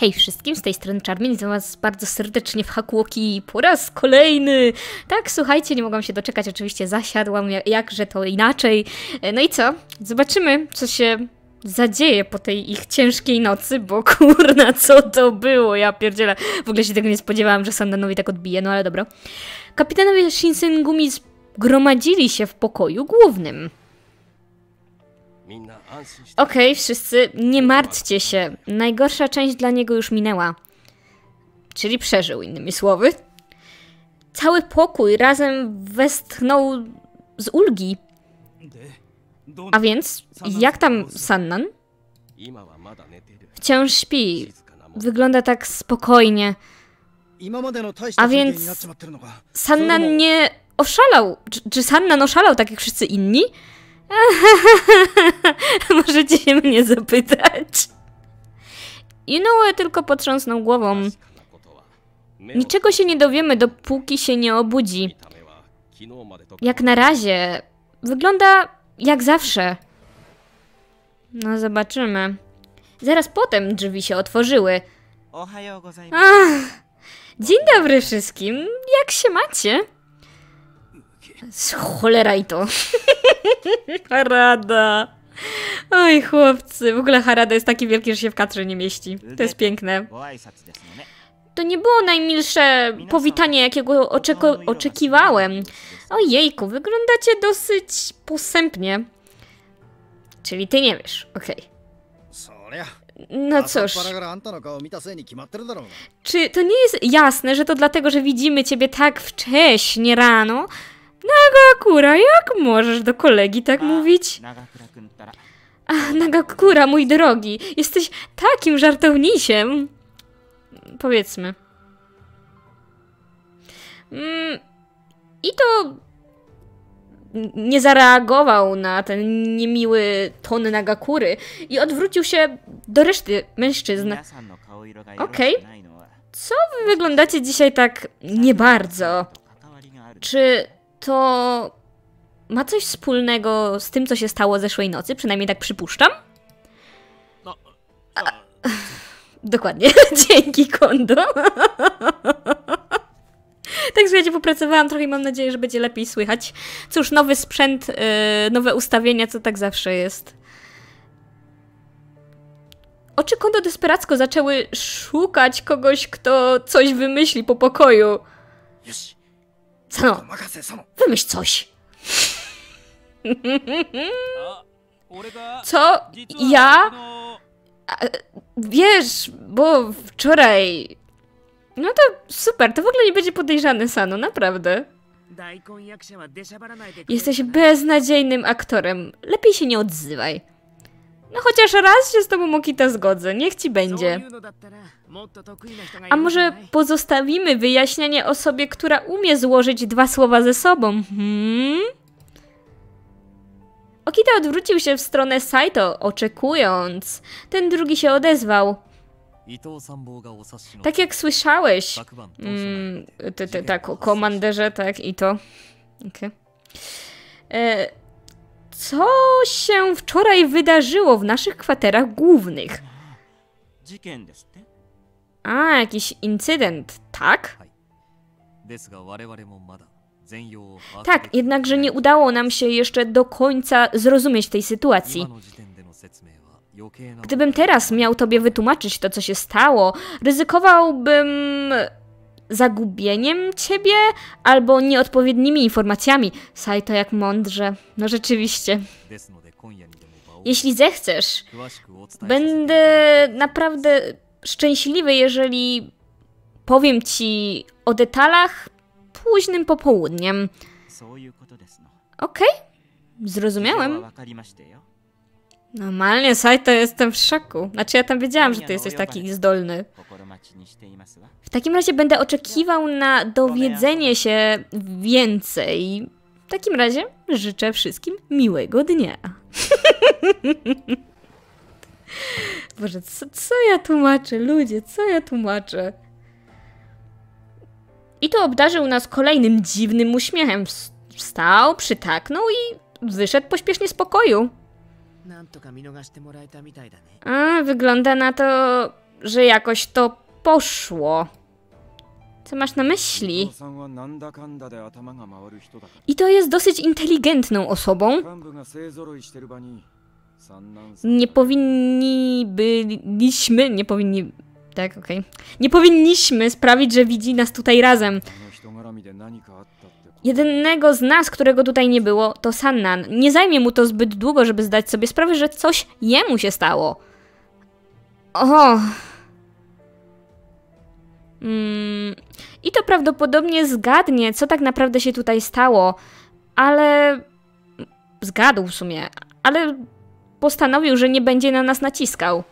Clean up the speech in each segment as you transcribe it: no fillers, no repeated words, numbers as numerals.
Hej wszystkim, z tej strony Charmin, witam was bardzo serdecznie w Hakuoki po raz kolejny. Tak, słuchajcie, nie mogłam się doczekać, oczywiście zasiadłam, jakże to inaczej. No i co? Zobaczymy, co się zadzieje po tej ich ciężkiej nocy, bo kurna, co to było, ja pierdzielę. W ogóle się tego nie spodziewałam, że Sannanowi tak odbije, no ale dobra. Kapitanowie Shinsengumi zgromadzili się w pokoju głównym. Okej, wszyscy, nie martwcie się. Najgorsza część dla niego już minęła. Czyli przeżył, innymi słowy. Cały pokój razem westchnął z ulgi. A więc, jak tam Sannan? Wciąż śpi. Wygląda tak spokojnie. A więc Sannan nie oszalał. Czy Sannan oszalał tak jak wszyscy inni? Możecie się mnie zapytać. Inoue tylko potrząsnął głową. Niczego się nie dowiemy, dopóki się nie obudzi. Jak na razie wygląda jak zawsze. No zobaczymy. Zaraz potem drzwi się otworzyły. Dzień dobry wszystkim. Jak się macie? Cholera i to. Harada. Oj chłopcy, w ogóle Harada jest taki wielki, że się w kadrze nie mieści. To jest piękne. To nie było najmilsze powitanie, jakiego oczekiwałem. Ojejku, wyglądacie dosyć posępnie. Czyli ty nie wiesz, okej. No cóż. Czy to nie jest jasne, że to dlatego, że widzimy ciebie tak wcześnie rano? Nagakura, jak możesz do kolegi tak mówić? Ach, Nagakura, mój drogi, jesteś takim żartownisiem. Powiedzmy. Itō nie zareagował na ten niemiły ton Nagakury i odwrócił się do reszty mężczyzn. Okej. Co wy wyglądacie dzisiaj tak nie bardzo? Czy to ma coś wspólnego z tym, co się stało zeszłej nocy? Przynajmniej tak przypuszczam. Dokładnie. Dzięki, Kondo. Tak, słuchajcie, popracowałam trochę i mam nadzieję, że będzie lepiej słychać. Cóż, nowy sprzęt, nowe ustawienia, co tak zawsze jest. Oczy Kondo desperacko zaczęły szukać kogoś, kto coś wymyśli po pokoju. Sano, wymyśl coś. Co? Ja? Wiesz, bo wczoraj... No to super, to w ogóle nie będzie podejrzany, Sano, naprawdę. Jesteś beznadziejnym aktorem, lepiej się nie odzywaj. No chociaż raz się z tobą, Okita, zgodzę, niech ci będzie. A może pozostawimy wyjaśnianie osobie, która umie złożyć dwa słowa ze sobą? Okita odwrócił się w stronę Saito, oczekując. Ten drugi się odezwał. Tak jak słyszałeś, tak, o komanderze, tak, i to. Okay. Co się wczoraj wydarzyło w naszych kwaterach głównych? A, jakiś incydent, tak? Tak, jednakże nie udało nam się jeszcze do końca zrozumieć tej sytuacji. Gdybym teraz miał tobie wytłumaczyć to, co się stało, ryzykowałbym zagubieniem ciebie albo nieodpowiednimi informacjami. Saito, jak mądrze. No rzeczywiście. Jeśli zechcesz, będę naprawdę szczęśliwy, jeżeli powiem ci o detalach późnym popołudniem. Okej, zrozumiałem. Normalnie, Saito, jestem w szoku. Znaczy, ja tam wiedziałam, że ty jesteś taki zdolny. W takim razie będę oczekiwał na dowiedzenie się więcej. W takim razie życzę wszystkim miłego dnia. Boże, co ja tłumaczę, ludzie, co ja tłumaczę? Itō obdarzył nas kolejnym dziwnym uśmiechem. Wstał, przytaknął i wyszedł pośpiesznie z pokoju. A, wygląda na to, że jakoś to poszło. Co masz na myśli? Ito jest dosyć inteligentną osobą. Nie powinniśmy sprawić, że widzi nas tutaj razem. Jedynego z nas, którego tutaj nie było, to Sannan. Nie zajmie mu to zbyt długo, żeby zdać sobie sprawę, że coś jemu się stało. I to prawdopodobnie zgadnie, co tak naprawdę się tutaj stało, ale... Zgadł w sumie, ale postanowił, że nie będzie na nas naciskał.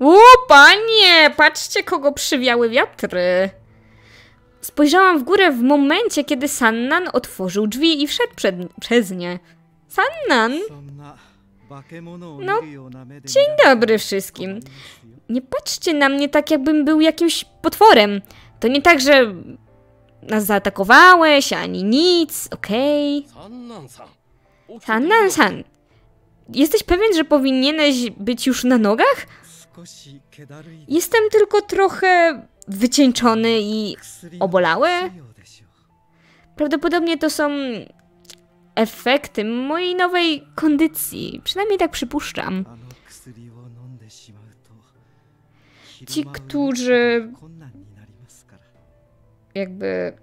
O, panie! Patrzcie, kogo przywiały wiatry! Spojrzałam w górę w momencie, kiedy Sannan otworzył drzwi i wszedł przez nie. Sannan! No, dzień dobry wszystkim. Nie patrzcie na mnie tak, jakbym był jakimś potworem. To nie tak, że nas zaatakowałeś, ani nic, okej? Sannan-san, jesteś pewien, że powinieneś być już na nogach? Jestem tylko trochę wycieńczony i obolały. Prawdopodobnie to są efekty mojej nowej kondycji. Przynajmniej tak przypuszczam. Ci, którzy... jakby...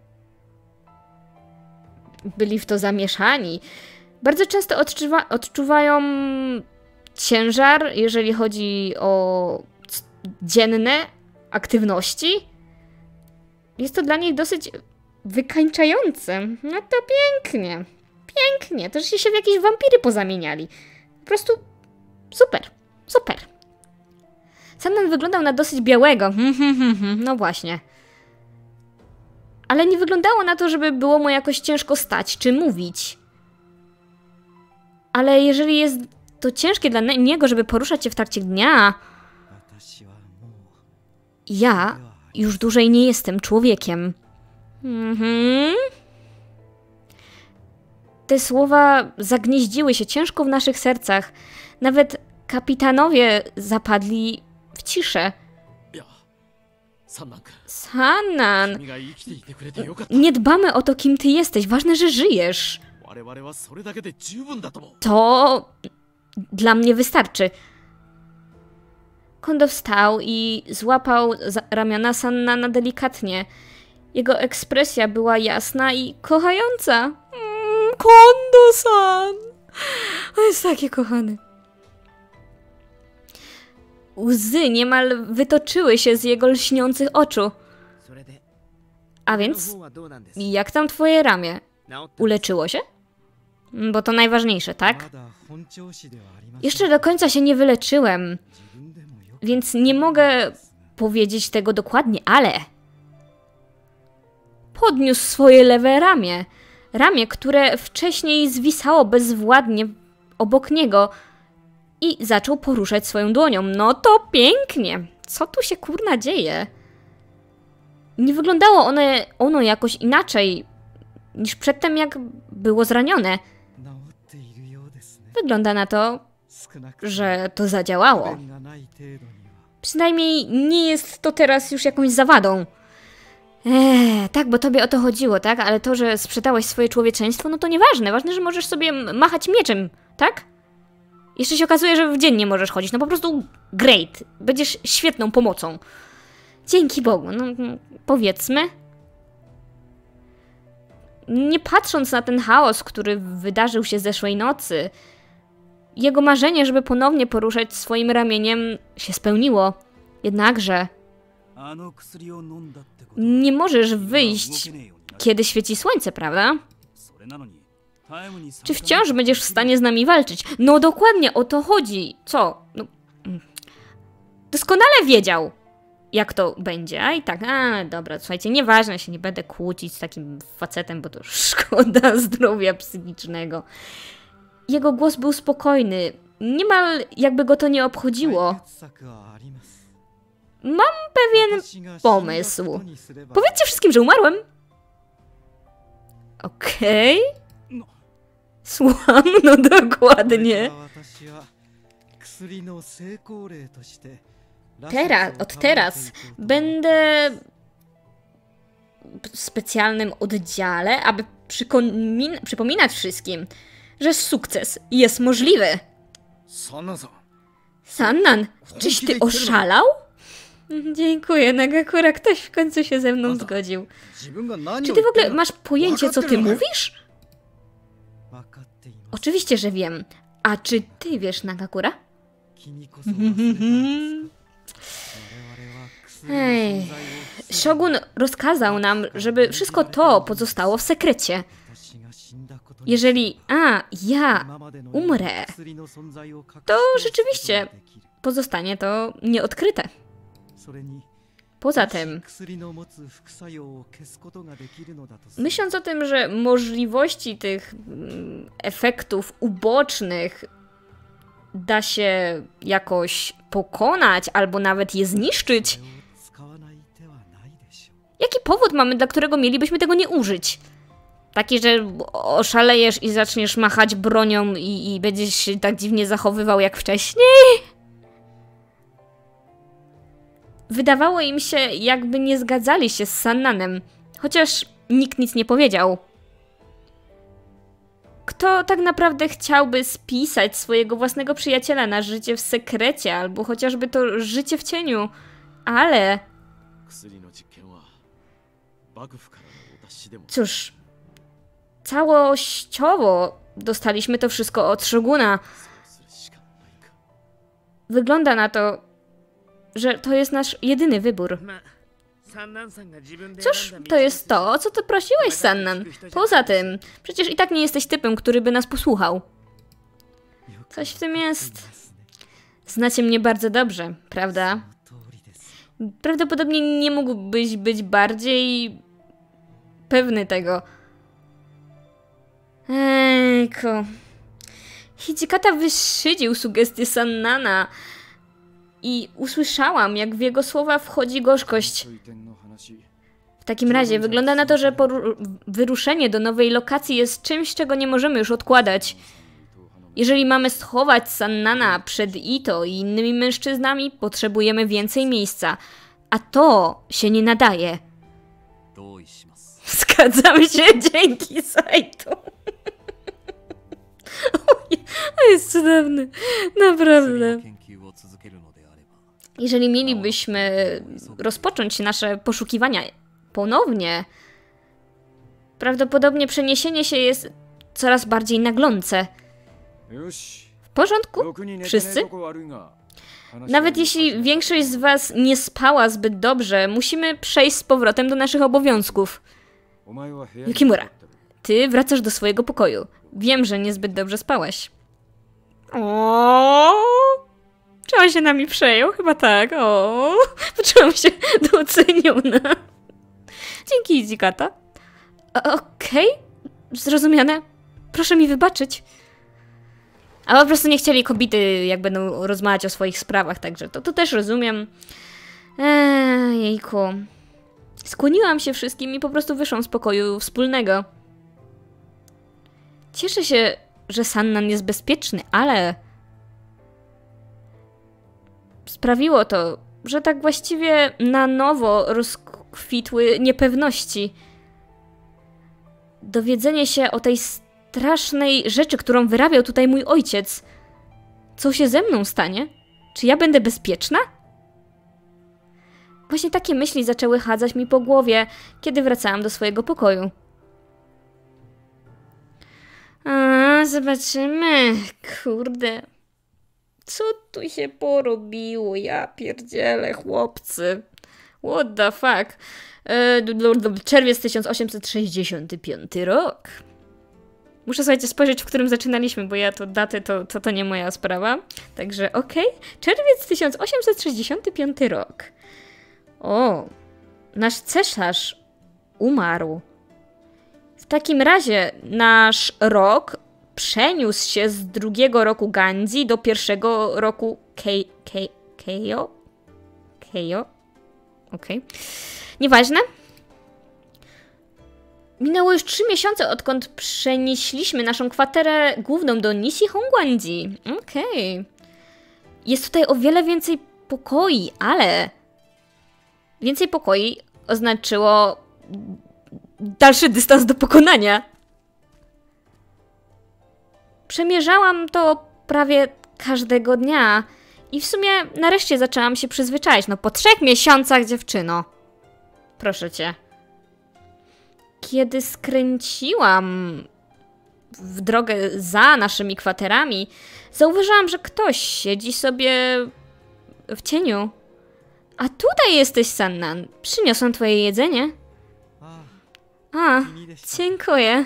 byli w to zamieszani, bardzo często odczuwają ciężar, jeżeli chodzi o dzienne aktywności. Jest to dla nich dosyć wykańczające. No to pięknie. Pięknie. Też się w jakieś wampiry pozamieniali. Po prostu super. Super. Sannan wyglądał na dosyć białego. No właśnie. Ale nie wyglądało na to, żeby było mu jakoś ciężko stać czy mówić. Ale jeżeli jest to ciężkie dla niego, żeby poruszać się w trakcie dnia... Ja już dłużej nie jestem człowiekiem. Te słowa zagnieździły się ciężko w naszych sercach. Nawet kapitanowie zapadli w ciszę. Sannan! Nie dbamy o to, kim ty jesteś. Ważne, że żyjesz. To dla mnie wystarczy. Kondo wstał i złapał ramiona Sannana delikatnie. Jego ekspresja była jasna i kochająca. Kondo-san! On jest taki kochany. Łzy niemal wytoczyły się z jego lśniących oczu. A więc, jak tam twoje ramię? Uleczyło się? Bo to najważniejsze, tak? Jeszcze do końca się nie wyleczyłem, więc nie mogę powiedzieć tego dokładnie, ale... Podniósł swoje lewe ramię. Ramię, które wcześniej zwisało bezwładnie obok niego i zaczął poruszać swoją dłonią. No to pięknie! Co tu się kurna dzieje? Nie wyglądało ono jakoś inaczej niż przedtem, jak było zranione. Wygląda na to, że to zadziałało. Przynajmniej nie jest to teraz już jakąś zawadą. Tak, bo tobie o to chodziło, tak? Ale to, że sprzedałeś swoje człowieczeństwo, no to nieważne. Ważne, że możesz sobie machać mieczem, tak? Jeszcze się okazuje, że w dzień nie możesz chodzić. No po prostu great. Będziesz świetną pomocą. Dzięki Bogu, no powiedzmy. Nie patrząc na ten chaos, który wydarzył się zeszłej nocy, jego marzenie, żeby ponownie poruszać swoim ramieniem, się spełniło. Jednakże... Nie możesz wyjść, kiedy świeci słońce, prawda? Czy wciąż będziesz w stanie z nami walczyć? No dokładnie, o to chodzi. Co? No. Doskonale wiedział, jak to będzie. A i tak, dobra, słuchajcie, nieważne, ja się nie będę kłócić z takim facetem, bo to szkoda zdrowia psychicznego. Jego głos był spokojny, niemal jakby go to nie obchodziło. Mam pewien pomysł. Powiedzcie wszystkim, że umarłem. Okej. Słucham, no dokładnie. Od teraz będę w specjalnym oddziale, aby przypominać wszystkim, że sukces jest możliwy. Sannan, czyś ty oszalał? Dziękuję, Nagakura, ktoś w końcu się ze mną zgodził. Czy ty w ogóle masz pojęcie, co ty mówisz? Oczywiście, że wiem. A czy ty wiesz, Nagakura? Ej. Shogun rozkazał nam, żeby wszystko to pozostało w sekrecie. Jeżeli ja umrę, to rzeczywiście pozostanie to nieodkryte. Poza tym, myśląc o tym, że możliwości tych efektów ubocznych da się jakoś pokonać albo nawet je zniszczyć, jaki powód mamy, dla którego mielibyśmy tego nie użyć? Taki, że oszalejesz i zaczniesz machać bronią i będziesz się tak dziwnie zachowywał jak wcześniej? Wydawało im się, jakby nie zgadzali się z Sannanem, chociaż nikt nic nie powiedział. Kto tak naprawdę chciałby spisać swojego własnego przyjaciela na życie w sekrecie, albo chociażby to życie w cieniu? Ale... cóż... całościowo dostaliśmy to wszystko od Shoguna. Wygląda na to, że to jest nasz jedyny wybór. Cóż, to jest to, o co ty prosiłeś, Sannan. Poza tym, przecież i tak nie jesteś typem, który by nas posłuchał. Coś w tym jest. Znacie mnie bardzo dobrze, prawda? Prawdopodobnie nie mógłbyś być bardziej pewny tego. Ejko. Hijikata wyszydził sugestie Sannana i usłyszałam, jak w jego słowa wchodzi gorzkość. W takim razie wygląda na to, że wyruszenie do nowej lokacji jest czymś, czego nie możemy już odkładać. Jeżeli mamy schować Sannana przed Itō i innymi mężczyznami, potrzebujemy więcej miejsca, a to się nie nadaje. Zgadzam się, dzięki, Saito. O, jest cudowny, naprawdę. Jeżeli mielibyśmy rozpocząć nasze poszukiwania ponownie, prawdopodobnie przeniesienie się jest coraz bardziej naglące. W porządku? Wszyscy? Nawet jeśli większość z was nie spała zbyt dobrze, musimy przejść z powrotem do naszych obowiązków. Yukimura, ty wracasz do swojego pokoju. Wiem, że niezbyt dobrze spałaś. O, czy on się nami przejął? Chyba tak. O, poczułam się doceniona. Dzięki, Hijikata. Okej, zrozumiane. Proszę mi wybaczyć. A po prostu nie chcieli kobiety, jak będą rozmawiać o swoich sprawach, także to też rozumiem. Jejku. Skłoniłam się wszystkim i po prostu wyszłam z pokoju wspólnego. Cieszę się, że Sannan jest bezpieczny, ale... sprawiło to, że tak właściwie na nowo rozkwitły niepewności. Dowiedzenie się o tej strasznej rzeczy, którą wyrabiał tutaj mój ojciec. Co się ze mną stanie? Czy ja będę bezpieczna? Właśnie takie myśli zaczęły chadzać mi po głowie, kiedy wracałam do swojego pokoju. A, zobaczymy. Kurde. Co tu się porobiło? Ja pierdzielę, chłopcy. What the fuck? Czerwiec 1865 rok. Muszę, słuchajcie, spojrzeć, w którym zaczynaliśmy, bo ja to daty, to nie moja sprawa. Także okej. Czerwiec 1865 rok. O, nasz cesarz umarł. W takim razie nasz rok przeniósł się z drugiego roku Genji do pierwszego roku Keio? Keio? Okej. Nieważne. Minęło już 3 miesiące, odkąd przenieśliśmy naszą kwaterę główną do Nishi Hongwanji. Okej. Jest tutaj o wiele więcej pokoi, ale więcej pokoi oznaczyło dalszy dystans do pokonania. Przemierzałam to prawie każdego dnia i w sumie nareszcie zaczęłam się przyzwyczaić. No po 3 miesiącach, dziewczyno. Proszę cię. Kiedy skręciłam w drogę za naszymi kwaterami, zauważyłam, że ktoś siedzi sobie w cieniu. A tutaj jesteś, Sannan. Przyniosłam twoje jedzenie. A, dziękuję.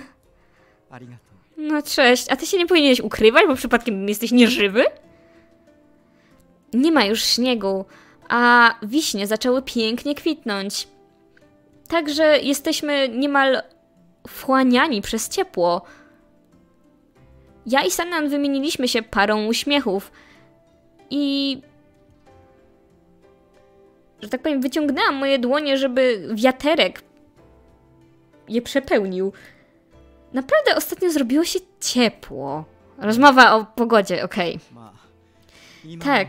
No cześć, a ty się nie powinieneś ukrywać, bo przypadkiem jesteś nieżywy? Nie ma już śniegu, a wiśnie zaczęły pięknie kwitnąć. Także jesteśmy niemal wchłaniani przez ciepło. Ja i Sannan wymieniliśmy się parą uśmiechów i... że tak powiem, wyciągnęłam moje dłonie, żeby wiaterek je przepełnił. Naprawdę ostatnio zrobiło się ciepło. Rozmowa o pogodzie, okej. Tak.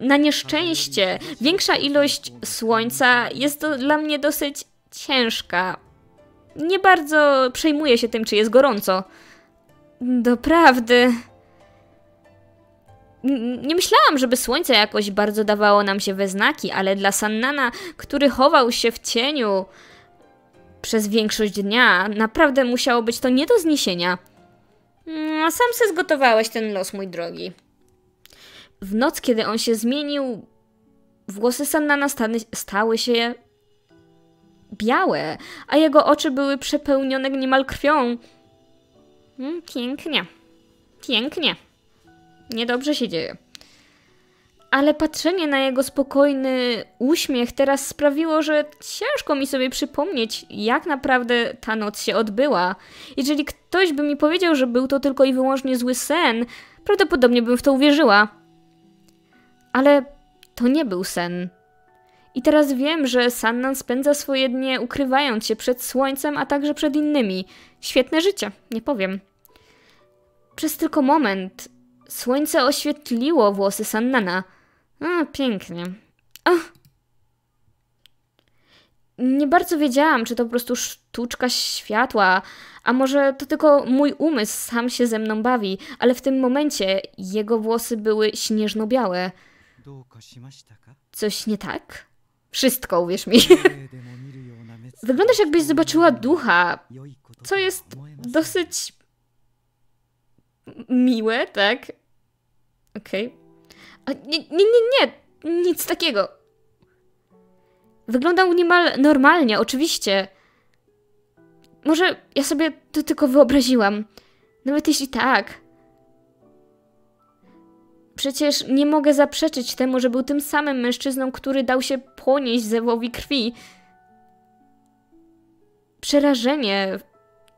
Na nieszczęście większa ilość słońca jest dla mnie dosyć ciężka. Nie bardzo przejmuję się tym, czy jest gorąco. Doprawdy. Nie myślałam, żeby słońce jakoś bardzo dawało nam się we znaki, ale dla Sannana, który chował się w cieniu przez większość dnia, naprawdę musiało być to nie do zniesienia. A sam se zgotowałeś ten los, mój drogi. W noc, kiedy on się zmienił, włosy Sannana stały się białe, a jego oczy były przepełnione niemal krwią. Pięknie. Pięknie. Niedobrze się dzieje. Ale patrzenie na jego spokojny uśmiech teraz sprawiło, że ciężko mi sobie przypomnieć, jak naprawdę ta noc się odbyła. Jeżeli ktoś by mi powiedział, że był to tylko i wyłącznie zły sen, prawdopodobnie bym w to uwierzyła. Ale to nie był sen. I teraz wiem, że Sannan spędza swoje dnie ukrywając się przed słońcem, a także przed innymi. Świetne życie, nie powiem. Przez tylko moment słońce oświetliło włosy Sannana. A, pięknie. Ach. Nie bardzo wiedziałam, czy to po prostu sztuczka światła, a może to tylko mój umysł sam się ze mną bawi, ale w tym momencie jego włosy były śnieżno-białe. Coś nie tak? Wszystko, uwierz mi. Wyglądasz, jakbyś zobaczyła ducha, co jest dosyć miłe, tak? Okej. Nie, nic takiego. Wyglądał niemal normalnie, oczywiście. Może ja sobie to tylko wyobraziłam. Nawet jeśli tak. Przecież nie mogę zaprzeczyć temu, że był tym samym mężczyzną, który dał się ponieść zewowi krwi. Przerażenie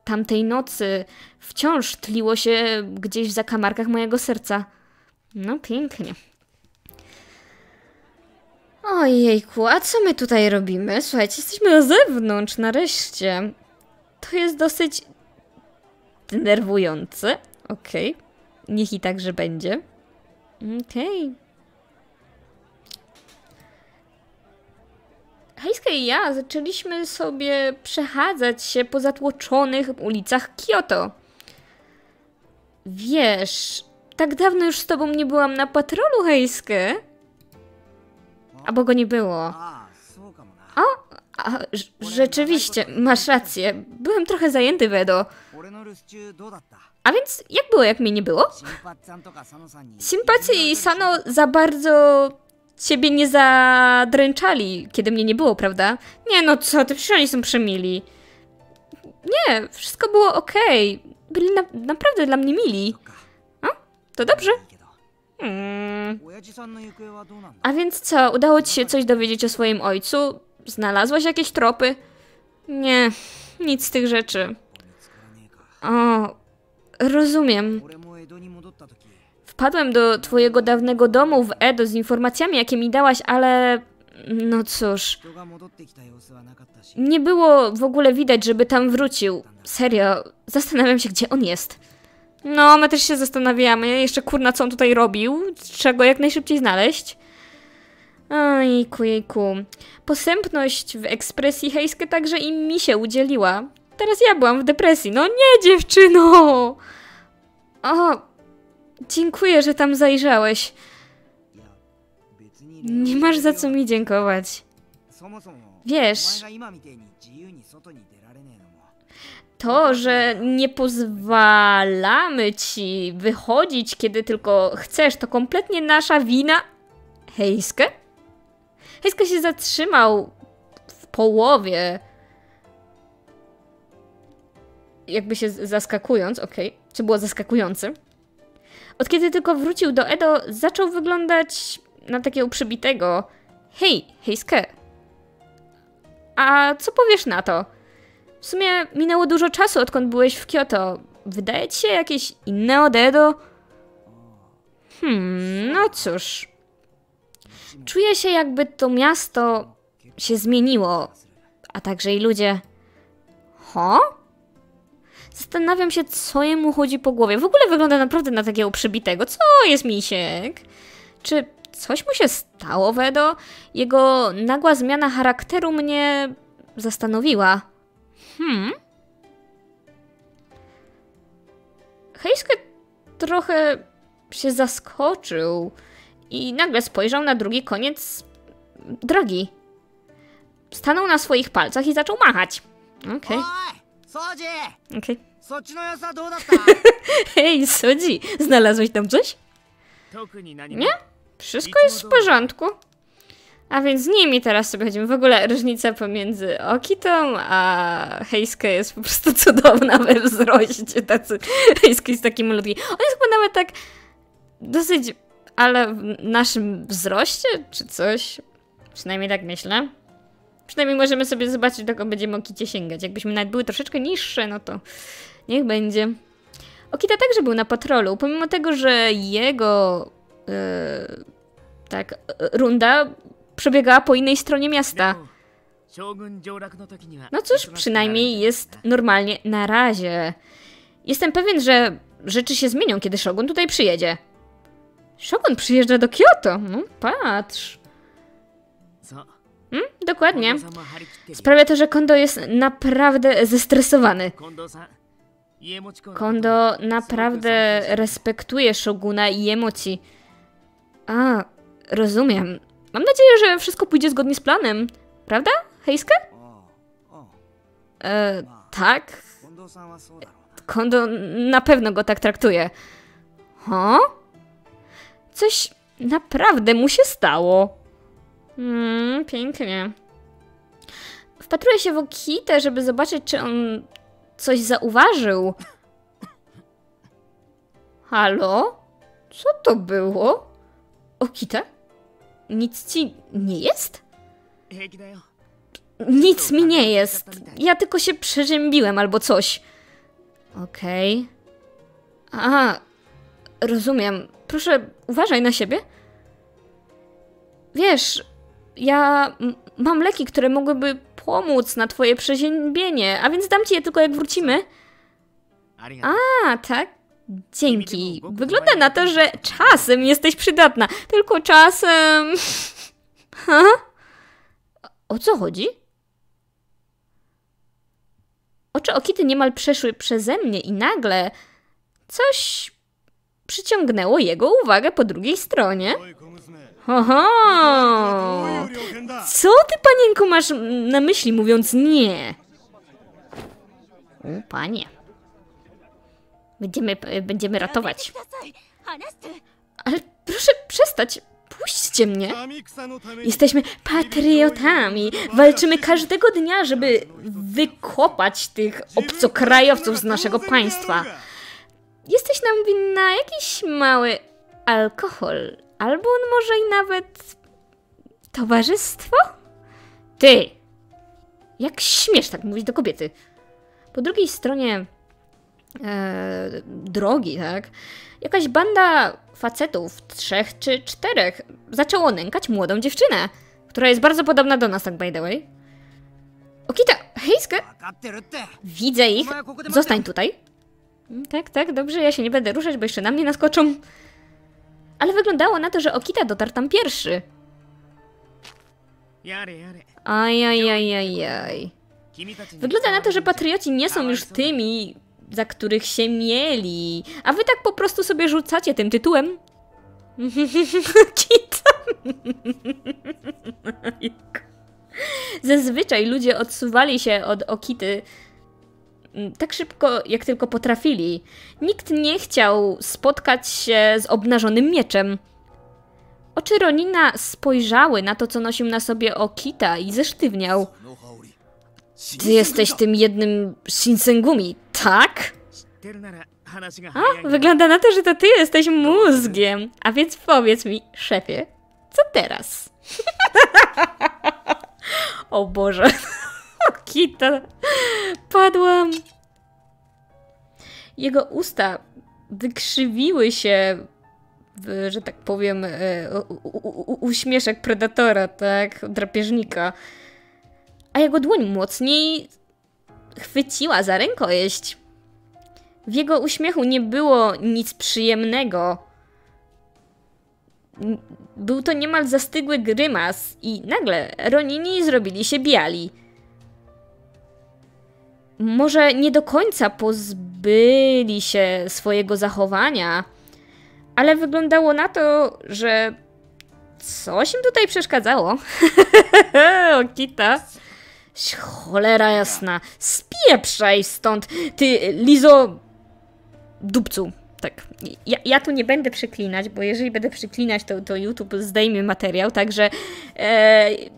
tamtej nocy wciąż tliło się gdzieś w zakamarkach mojego serca. No pięknie. Ojejku, a co my tutaj robimy? Słuchajcie, jesteśmy na zewnątrz, nareszcie. To jest dosyć denerwujące. Okej. Niech i także będzie. Okej. Heisuke i ja zaczęliśmy sobie przechadzać się po zatłoczonych ulicach Kyoto. Wiesz, tak dawno już z tobą nie byłam na patrolu, Heisuke. Albo go nie było. Rzeczywiście, masz rację. Byłem trochę zajęty w Edo. A więc jak było, jak mnie nie było? Shinpachi i Sano za bardzo ciebie nie zadręczali, kiedy mnie nie było, prawda? Nie, no co ty, przecież oni są przemili. Nie, wszystko było okej. Byli naprawdę dla mnie mili. A? To dobrze. A więc co, udało ci się coś dowiedzieć o swoim ojcu? Znalazłaś jakieś tropy? Nie, nic z tych rzeczy. O, rozumiem. Wpadłem do twojego dawnego domu w Edo z informacjami, jakie mi dałaś, ale... no cóż... nie było w ogóle widać, żeby tam wrócił. Serio, zastanawiam się, gdzie on jest. No, my też się zastanawiamy. Jeszcze kurna, co on tutaj robił? Trzeba go jak najszybciej znaleźć. Ojku, jejku. Posępność w ekspresji Heisuke także i mi się udzieliła. Teraz ja byłam w depresji. No nie, dziewczyno! O, dziękuję, że tam zajrzałeś. Nie masz za co mi dziękować. Wiesz... To, że nie pozwalamy ci wychodzić, kiedy tylko chcesz, to kompletnie nasza wina. Heisuke? Heisuke się zatrzymał w połowie. Jakby się zaskakując, okej. Okay. Czy było zaskakujące? Od kiedy tylko wrócił do Edo, zaczął wyglądać na takiego przybitego. Hej, Heisuke. A co powiesz na to? W sumie minęło dużo czasu, odkąd byłeś w Kyoto. Wydaje ci się jakieś inne od Edo? No cóż. Czuję się, jakby to miasto się zmieniło, a także i ludzie. Ho? Zastanawiam się, co jemu chodzi po głowie. W ogóle wygląda naprawdę na takiego przybitego. Co jest, misiek? Czy coś mu się stało w Edo? Jego nagła zmiana charakteru mnie zastanowiła. Heisuke trochę się zaskoczył i nagle spojrzał na drugi koniec drogi. Stanął na swoich palcach i zaczął machać. Okej. Okej. Hej, Soji, znalazłeś tam coś? Nie? Wszystko jest w porządku. A więc z nimi teraz sobie chodzimy. W ogóle różnica pomiędzy Okitą a Heisuke jest po prostu cudowna we wzroście. Heisuke jest taki malutki. On jest chyba nawet tak dosyć, ale w naszym wzroście czy coś. Przynajmniej tak myślę. Przynajmniej możemy sobie zobaczyć, dokąd będziemy Okicie sięgać. Jakbyśmy nawet były troszeczkę niższe, no to niech będzie. Okita także był na patrolu, pomimo tego, że jego runda przebiegała po innej stronie miasta. No cóż, przynajmniej jest normalnie na razie. Jestem pewien, że rzeczy się zmienią, kiedy Shogun tutaj przyjedzie. Shogun przyjeżdża do Kyoto. No patrz. Dokładnie. Sprawia to, że Kondo jest naprawdę zestresowany. Kondo naprawdę respektuje Shoguna i Iemochi. A, rozumiem. Mam nadzieję, że wszystko pójdzie zgodnie z planem. Prawda, Heisuke? Tak. Kondo na pewno go tak traktuje. Ho? Coś naprawdę mu się stało. Pięknie. Wpatruję się w Okitę, żeby zobaczyć, czy on coś zauważył. Halo? Co to było? Okita? Nic ci nie jest? Nic mi nie jest. Ja tylko się przeziębiłem albo coś. Okej. A, rozumiem. Proszę, uważaj na siebie. Wiesz, ja mam leki, które mogłyby pomóc na twoje przeziębienie, a więc dam ci je tylko jak wrócimy. A, tak? Dzięki. Wygląda na to, że czasem jesteś przydatna. Tylko czasem... Ha? O co chodzi? Oczy Okity niemal przeszły przeze mnie i nagle coś przyciągnęło jego uwagę po drugiej stronie. Oho! Co ty, panienko, masz na myśli, mówiąc nie? O, panie. Będziemy ratować. Ale proszę przestać. Puśćcie mnie. Jesteśmy patriotami. Walczymy każdego dnia, żeby wykopać tych obcokrajowców z naszego państwa. Jesteś nam winna jakiś mały alkohol. Albo on może i nawet... towarzystwo? Ty! Jak śmiesz tak mówić do kobiety? Po drugiej stronie... drogi, tak? Jakaś banda facetów, 3 czy 4, zaczęło nękać młodą dziewczynę, która jest bardzo podobna do nas, tak by the way. Okita, Heisuke! Widzę ich. Zostań tutaj. Tak, tak, dobrze, ja się nie będę ruszać, bo jeszcze na mnie naskoczą. Ale wyglądało na to, że Okita dotarł tam pierwszy. Ajajajajaj. Wygląda na to, że patrioci nie są już tymi, za których się mieli. A wy tak po prostu sobie rzucacie tym tytułem. Kita. Zazwyczaj ludzie odsuwali się od Okity tak szybko, jak tylko potrafili. Nikt nie chciał spotkać się z obnażonym mieczem. Oczy Ronina spojrzały na to, co nosił na sobie Okita i zesztywniał. Ty jesteś tym jednym Shinsengumi, tak? A, wygląda na to, że to ty jesteś mózgiem. A więc powiedz mi, szefie, co teraz? O Boże. Okita. Padłam. Jego usta wykrzywiły się, że tak powiem, uśmieszek predatora, tak? Drapieżnika. A jego dłoń mocniej chwyciła za rękojeść. W jego uśmiechu nie było nic przyjemnego. Był to niemal zastygły grymas i nagle Ronini zrobili się biali. Może nie do końca pozbyli się swojego zachowania, ale wyglądało na to, że coś im tutaj przeszkadzało. Okita. Cholera jasna. Spieprzaj stąd, ty lizo... dupcu. Tak. Ja tu nie będę przeklinać, bo jeżeli będę przeklinać, to YouTube zdejmie materiał, także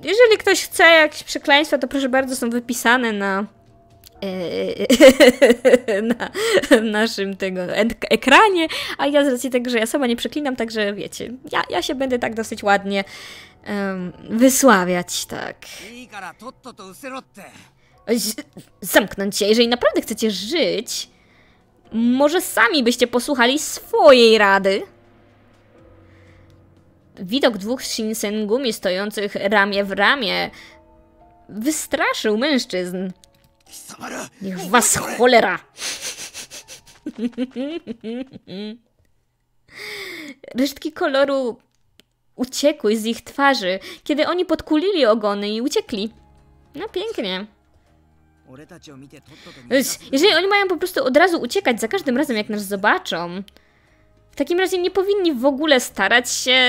jeżeli ktoś chce jakieś przekleństwa, to proszę bardzo, są wypisane na na naszym tego ekranie, a ja z racji tego, że ja sama nie przeklinam, także wiecie, ja się będę tak dosyć ładnie wysławiać, tak. Zamknąć się, jeżeli naprawdę chcecie żyć, może sami byście posłuchali swojej rady. Widok dwóch Shinsengumi stojących ramię w ramię wystraszył mężczyzn. Niech was cholera! Resztki koloru uciekły z ich twarzy, kiedy oni podkulili ogony i uciekli. No pięknie. Jeżeli oni mają po prostu od razu uciekać za każdym razem, jak nas zobaczą, w takim razie nie powinni w ogóle starać się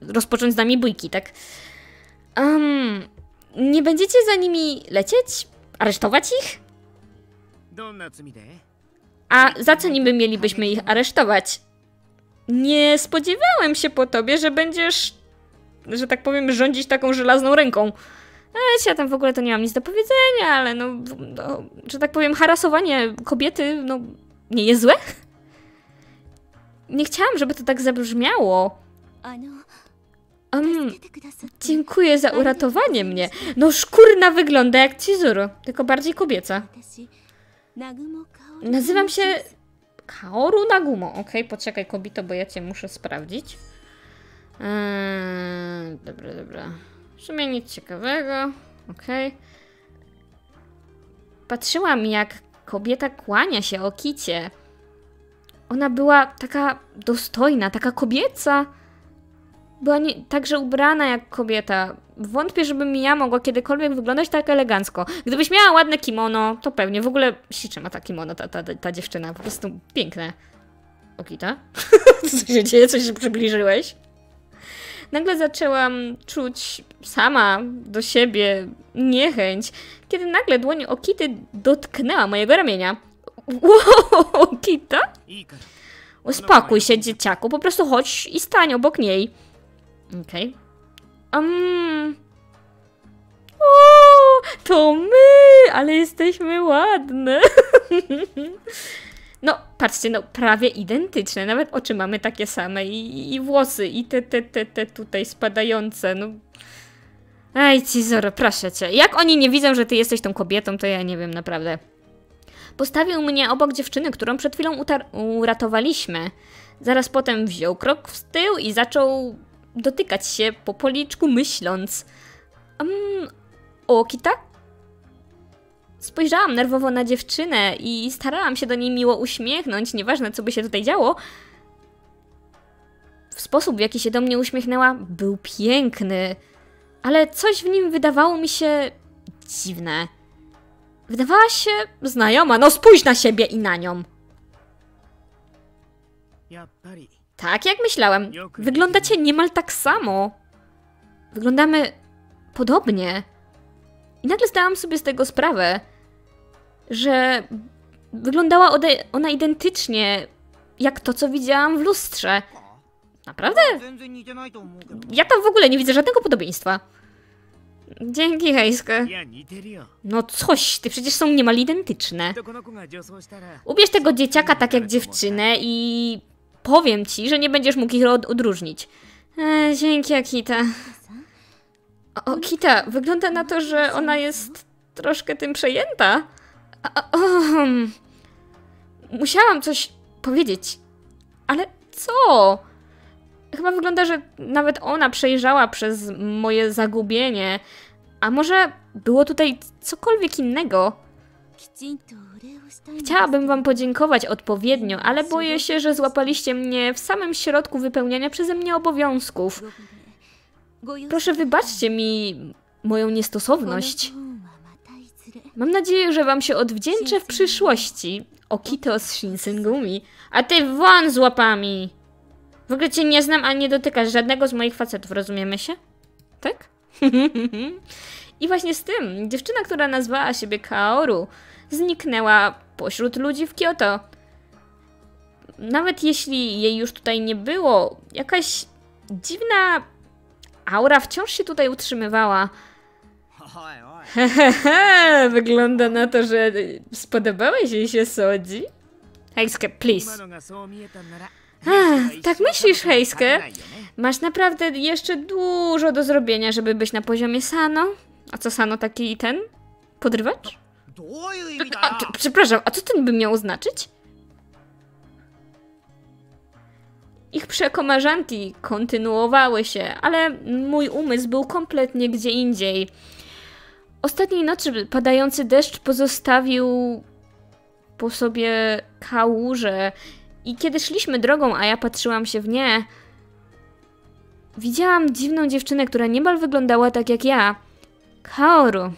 rozpocząć z nami bójki, tak? Nie będziecie za nimi lecieć? Aresztować ich? A za co niby mielibyśmy ich aresztować? Nie spodziewałem się po tobie, że będziesz, że tak powiem, rządzić taką żelazną ręką. Ja tam w ogóle to nie mam nic do powiedzenia, ale no że tak powiem, harasowanie kobiety, no, nie jest złe? Nie chciałam, żeby to tak zabrzmiało. Dziękuję za uratowanie mnie. No szkurna wygląda jak Chizuru, tylko bardziej kobieca. Nazywam się Kaoru Nagumo. Okej, poczekaj kobieto, bo ja cię muszę sprawdzić. Dobra, dobra. W sumie nic ciekawego. Okej. Patrzyłam, jak kobieta kłania się Okicie. Ona była taka dostojna, taka kobieca. Była także ubrana jak kobieta. Wątpię, żebym ja mogła kiedykolwiek wyglądać tak elegancko. Gdybyś miała ładne kimono, to pewnie. W ogóle śliczna ma ta kimono, ta dziewczyna. Po prostu piękne. Okita? Co się dzieje? Coś się przybliżyłeś? Nagle zaczęłam czuć sama do siebie niechęć, kiedy nagle dłoń Okity dotknęła mojego ramienia. Wow, Okita? Uspokój się, dzieciaku, po prostu chodź i stań obok niej. Okej. To my, ale jesteśmy ładne. No, patrzcie, no prawie identyczne, nawet oczy mamy takie same i włosy, i te tutaj spadające, no. Ej, Chizuru, proszę cię, jak oni nie widzą, że ty jesteś tą kobietą, to ja nie wiem, naprawdę. Postawił mnie obok dziewczyny, którą przed chwilą uratowaliśmy. Zaraz potem wziął krok w tył i zaczął dotykać się po policzku, myśląc. Okita? Spojrzałam nerwowo na dziewczynę i starałam się do niej miło uśmiechnąć, nieważne co by się tutaj działo. Sposób, w jaki się do mnie uśmiechnęła, był piękny. ale coś w nim wydawało mi się dziwne. Wydawała się znajoma. No spójrz na siebie i na nią. Tak, jak myślałem. Wyglądacie niemal tak samo. Wyglądamy podobnie. I nagle zdałam sobie z tego sprawę, że wyglądała ona identycznie jak to, co widziałam w lustrze. Naprawdę? Ja tam w ogóle nie widzę żadnego podobieństwa. Dzięki, Heisuke. No coś, ty przecież są niemal identyczne. Ubierz tego dzieciaka tak jak dziewczynę i powiem ci, że nie będziesz mógł ich odróżnić. Dzięki, Okita. Okita, wygląda na to, że ona jest troszkę tym przejęta. Musiałam coś powiedzieć, ale co? Chyba wygląda, że nawet ona przejrzała przez moje zagubienie. A może było tutaj cokolwiek innego? Chciałabym wam podziękować odpowiednio, ale boję się, że złapaliście mnie w samym środku wypełniania przeze mnie obowiązków. Proszę wybaczcie mi moją niestosowność. Mam nadzieję, że wam się odwdzięczę w przyszłości. Okito z Shinsengumi. A ty won z łapami! W ogóle cię nie znam, a nie dotykasz żadnego z moich facetów, rozumiemy się? Tak? I właśnie z tym dziewczyna, która nazwała siebie Kaoru, zniknęła pośród ludzi w Kyoto. Nawet jeśli jej już tutaj nie było, jakaś dziwna aura wciąż się tutaj utrzymywała. Hehehe, wygląda na to, że spodobałeś jej się, Soji. Heisuke, please. Tak myślisz, Heisuke? Masz naprawdę jeszcze dużo do zrobienia, żeby być na poziomie Sano. A co Sano, taki ten? Podrywacz? Przepraszam, a co ten by miał znaczyć? Ich przekomarzanki kontynuowały się, ale mój umysł był kompletnie gdzie indziej. Ostatniej nocy padający deszcz pozostawił po sobie kałuże i kiedy szliśmy drogą, a ja patrzyłam się w nie, widziałam dziwną dziewczynę, która niemal wyglądała tak jak ja. Kaoru,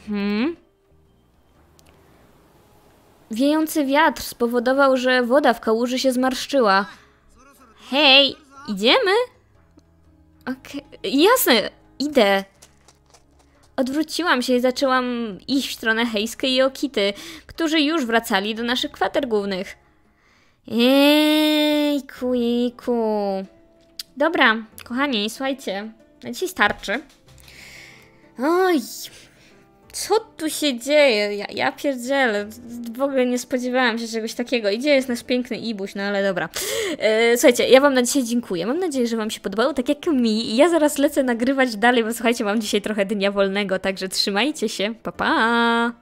Wiejący wiatr spowodował, że woda w kałuży się zmarszczyła. Hej, idziemy? Okej, jasne, idę. Odwróciłam się i zaczęłam iść w stronę Heisuke i Okity, którzy już wracali do naszych kwater głównych. Jejku, jejku. Dobra, kochani, słuchajcie, na dzisiaj starczy. Oj, co tu się dzieje? Ja pierdzielę, w ogóle nie spodziewałam się czegoś takiego. I gdzie jest nasz piękny Ibuś, no ale dobra. Słuchajcie, ja wam na dzisiaj dziękuję. Mam nadzieję, że wam się podobało, tak jak mi. I ja zaraz lecę nagrywać dalej, bo słuchajcie, mam dzisiaj trochę dnia wolnego, także trzymajcie się. Pa, pa!